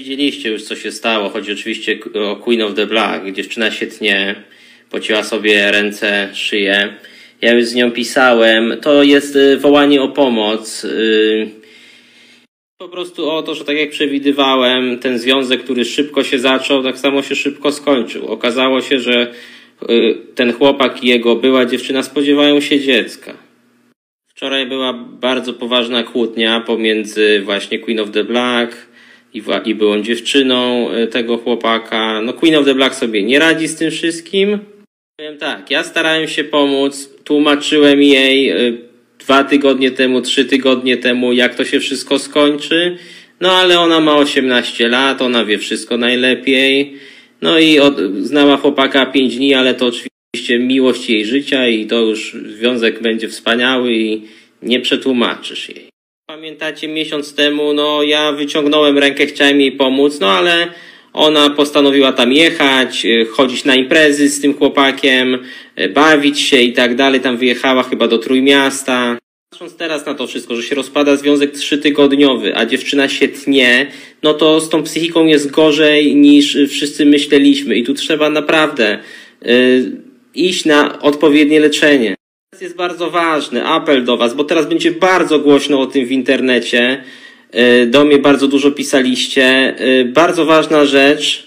Widzieliście już, co się stało. Chodzi oczywiście o Queen of the Black. Dziewczyna się tnie, pociła sobie ręce, szyję. Ja już z nią pisałem. To jest wołanie o pomoc. Po prostu o to, że tak jak przewidywałem, ten związek, który szybko się zaczął, tak samo się szybko skończył. Okazało się, że ten chłopak i jego była dziewczyna spodziewają się dziecka. Wczoraj była bardzo poważna kłótnia pomiędzy właśnie Queen of the Black i byłą dziewczyną tego chłopaka. No Queen of the Black sobie nie radzi z tym wszystkim. Powiem tak, ja starałem się pomóc, tłumaczyłem jej 2 tygodnie temu, 3 tygodnie temu, jak to się wszystko skończy. No ale ona ma 18 lat, ona wie wszystko najlepiej. No i znała chłopaka 5 dni, ale to oczywiście miłość jej życia i to już związek będzie wspaniały i nie przetłumaczysz jej. Pamiętacie, miesiąc temu, no ja wyciągnąłem rękę, chciałem jej pomóc, no ale ona postanowiła tam jechać, chodzić na imprezy z tym chłopakiem, bawić się i tak dalej. Tam wyjechała chyba do Trójmiasta. Patrząc teraz na to wszystko, że się rozpada związek 3-tygodniowy, a dziewczyna się tnie, no to z tą psychiką jest gorzej niż wszyscy myśleliśmy i tu trzeba naprawdę iść na odpowiednie leczenie. Teraz jest bardzo ważny apel do was, bo teraz będzie bardzo głośno o tym w internecie. Do mnie bardzo dużo pisaliście. Bardzo ważna rzecz.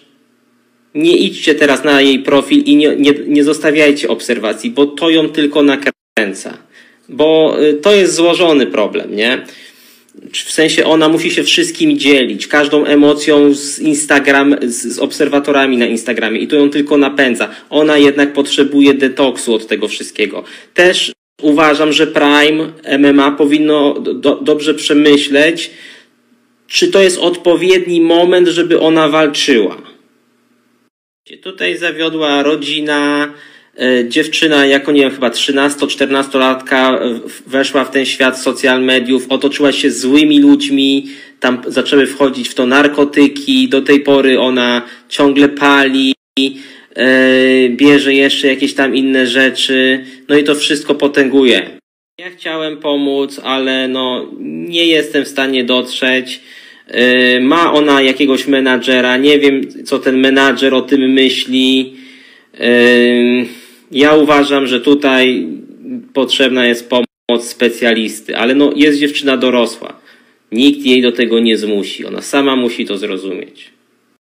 Nie idźcie teraz na jej profil i nie zostawiajcie obserwacji, bo to ją tylko nakręca. Bo to jest złożony problem, nie? W sensie ona musi się wszystkim dzielić, każdą emocją z obserwatorami na Instagramie i to ją tylko napędza. Ona jednak potrzebuje detoksu od tego wszystkiego. Też uważam, że Prime MMA powinno dobrze przemyśleć, czy to jest odpowiedni moment, żeby ona walczyła. Tutaj zawiodła rodzina, dziewczyna jako, nie wiem, chyba 13-14-latka weszła w ten świat social mediów, otoczyła się złymi ludźmi, tam zaczęły wchodzić w to narkotyki, do tej pory ona ciągle pali, bierze jeszcze jakieś tam inne rzeczy, no i to wszystko potęguje. Ja chciałem pomóc, ale no nie jestem w stanie dotrzeć. Ma ona jakiegoś menadżera, nie wiem, co ten menadżer o tym myśli. Ja uważam, że tutaj potrzebna jest pomoc specjalisty, ale no jest dziewczyna dorosła. Nikt jej do tego nie zmusi, ona sama musi to zrozumieć.